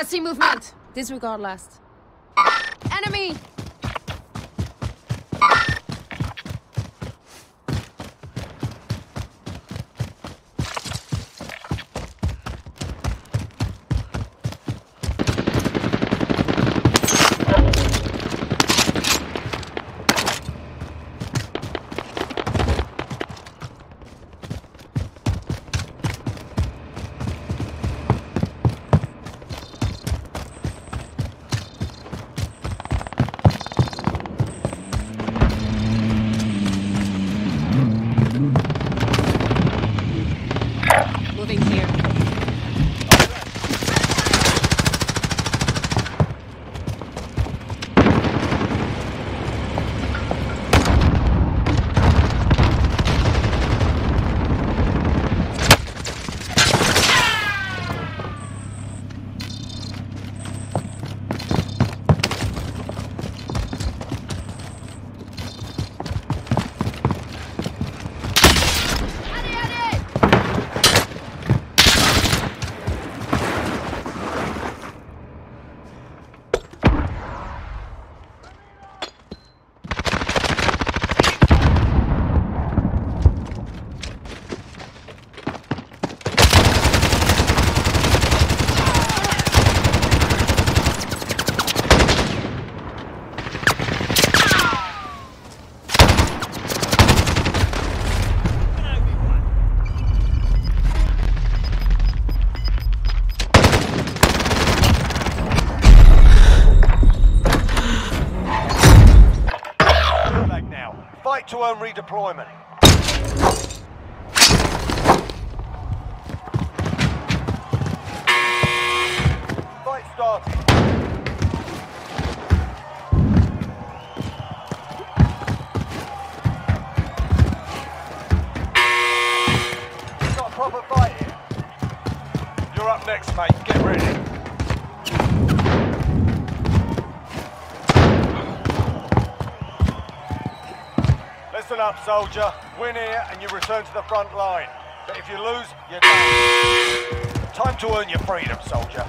I see movement. Disregard last. Enemy! Fight to earn redeployment. Fight started. It's not a proper fight here. You're up next, mate. Get ready. Listen up, soldier. Win here and you return to the front line. But if you lose, you're done. Time to earn your freedom, soldier.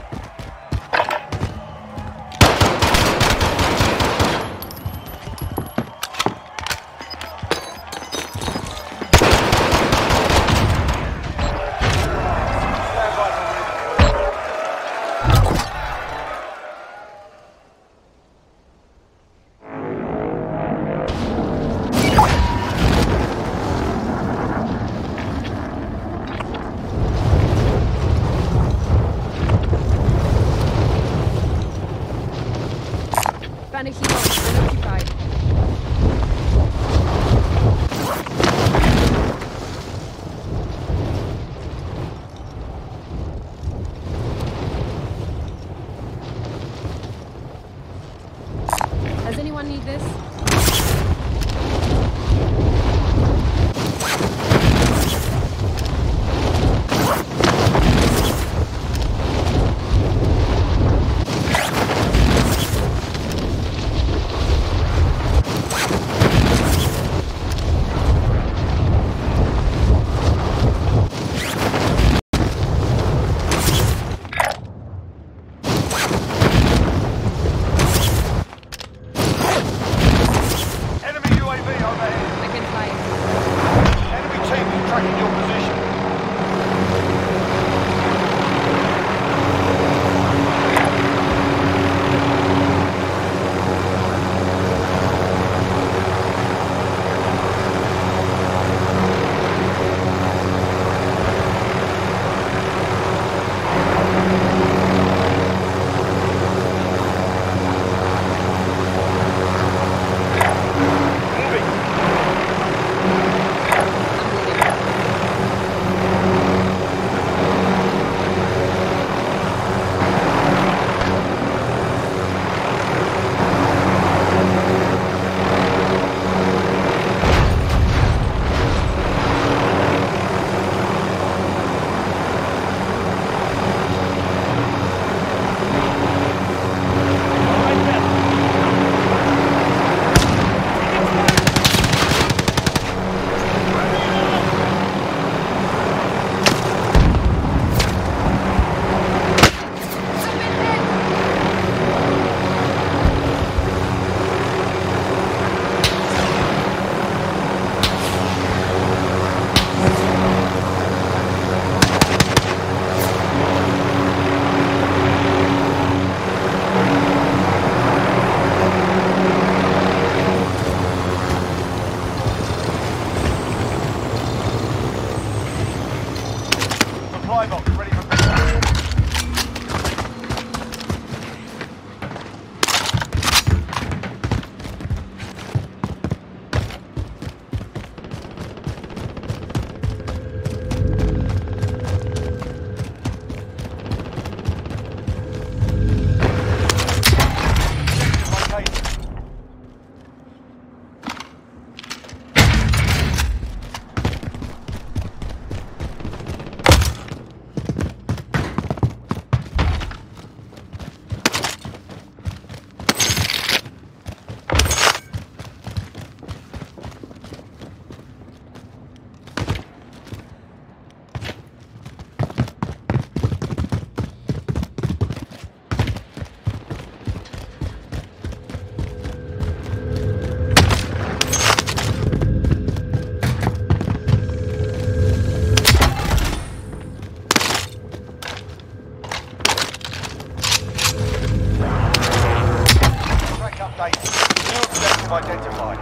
objective identified.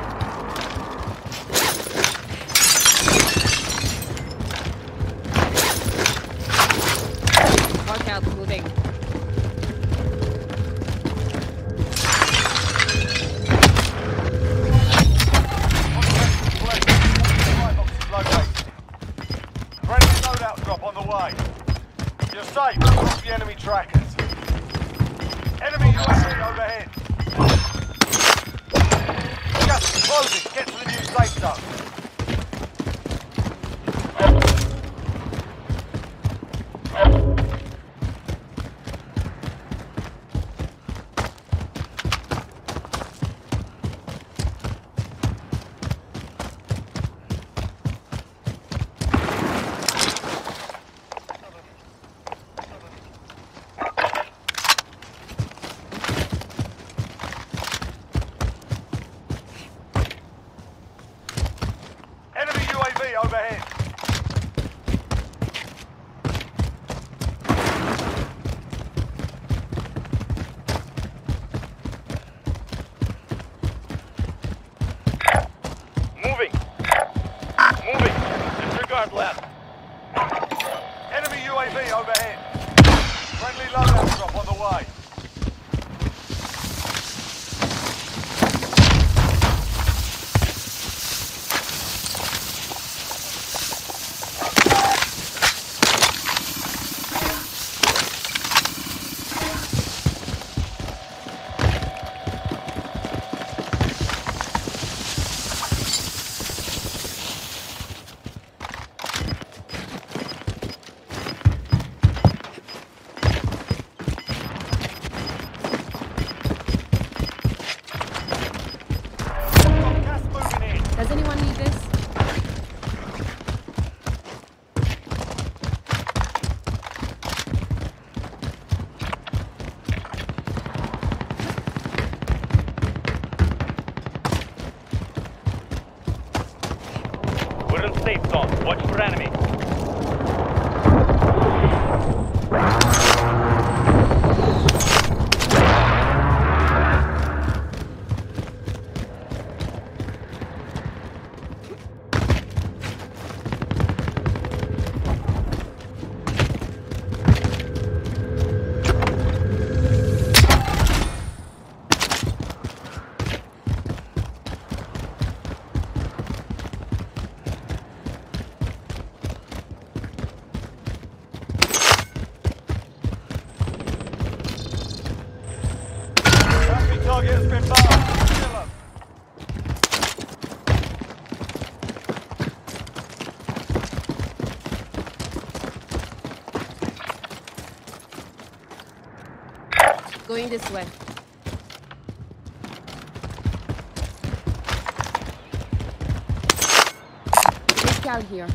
Going this way. Let's get out here.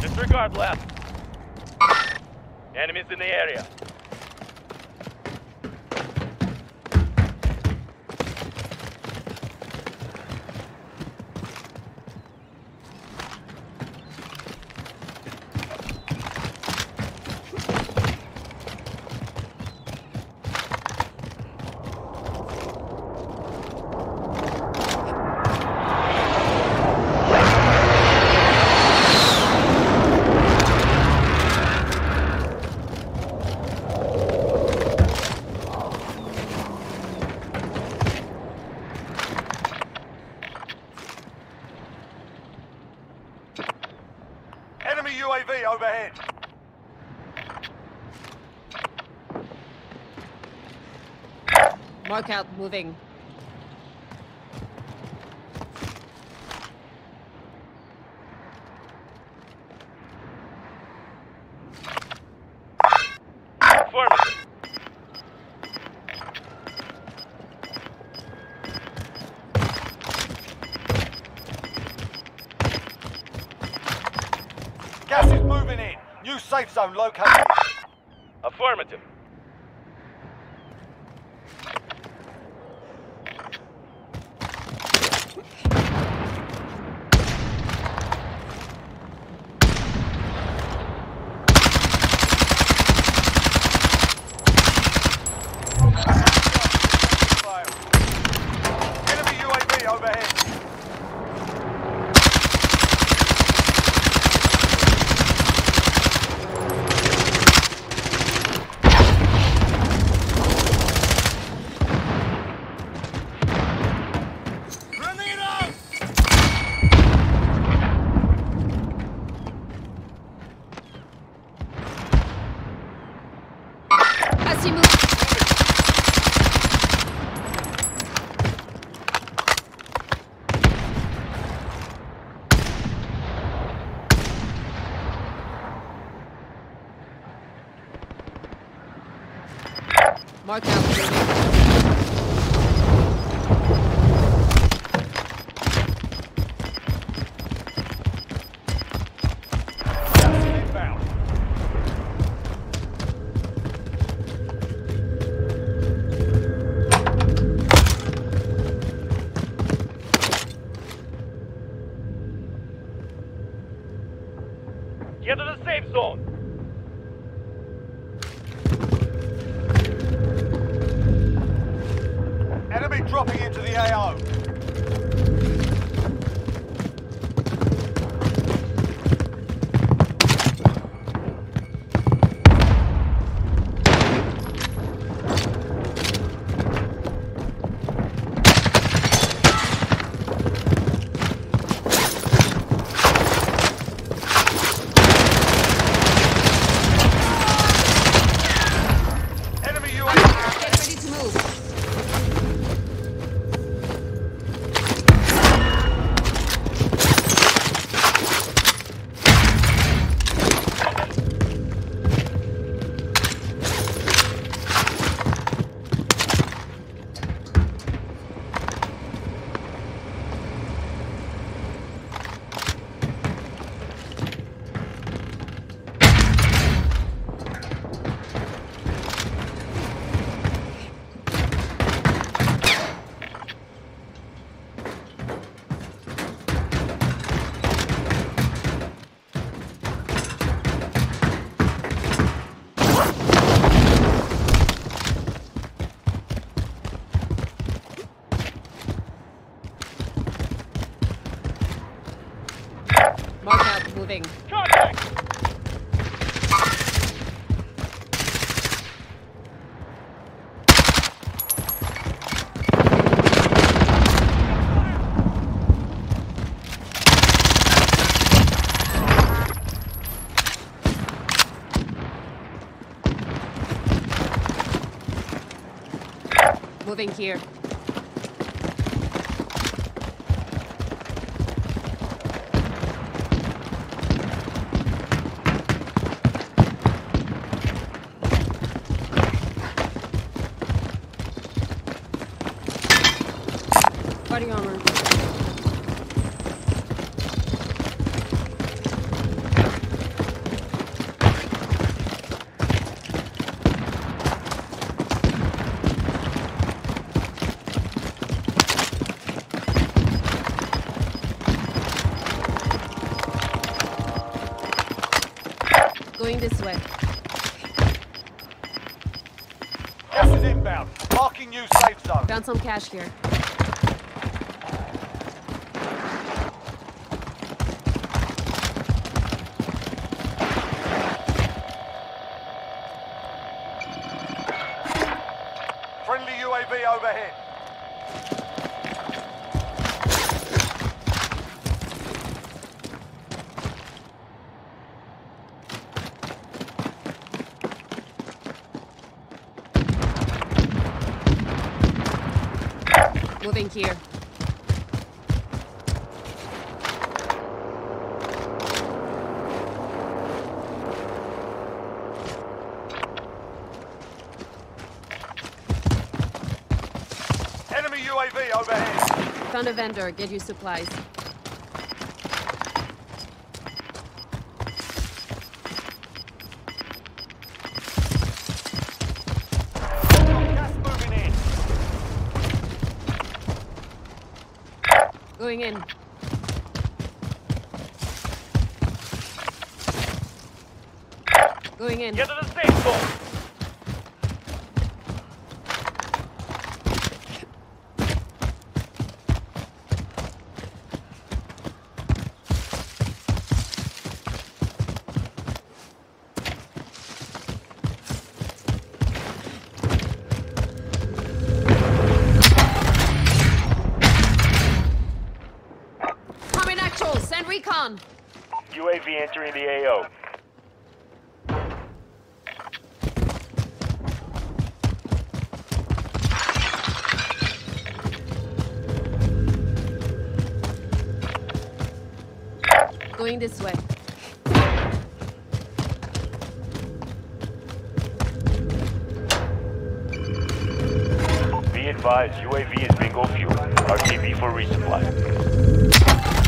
Disregard left. Enemies in the area. Enemy UAV overhead. Mark out moving. Gas is moving in. New safe zone located. Affirmative. Enemy UAV overhead. Mark out. Get to the safe zone. Enemy dropping into the AO. Enemy UAV. Get ready to move. Moving. Moving here. Fighting armor. Going this way. Gas is inbound. Marking new safe zone. Found some cash here. Friendly UAV overhead. moving here. Enemy UAV overhead. Found a vendor. Get you supplies. Going in. Going in. Get to the safe zone. Recon. UAV entering the AO. Going this way. Be advised, UAV is bingo fuel. RTV for resupply.